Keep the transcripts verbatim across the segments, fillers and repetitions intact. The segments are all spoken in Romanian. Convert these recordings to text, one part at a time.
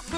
Să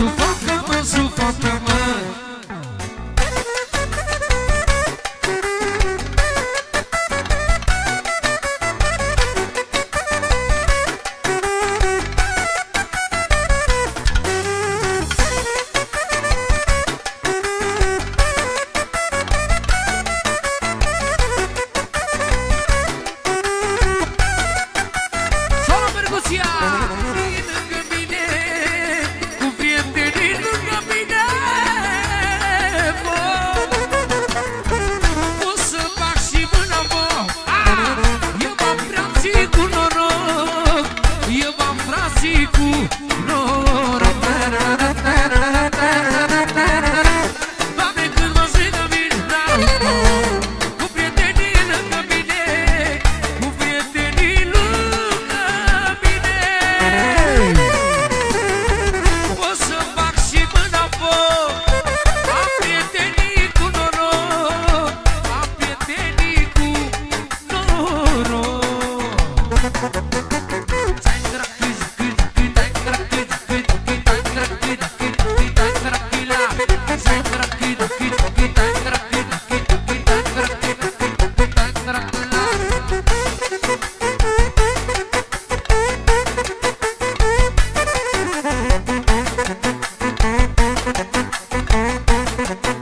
sufocă-mă, sufocă-mă. We'll be right back.